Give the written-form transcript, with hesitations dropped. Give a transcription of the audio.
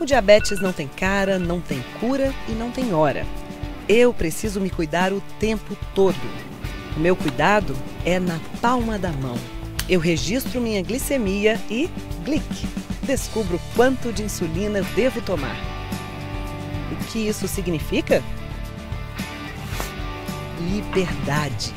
O diabetes não tem cara, não tem cura e não tem hora. Eu preciso me cuidar o tempo todo. O meu cuidado é na palma da mão. Eu registro minha glicemia e Glic. Descubro quanto de insulina eu devo tomar. O que isso significa? Liberdade.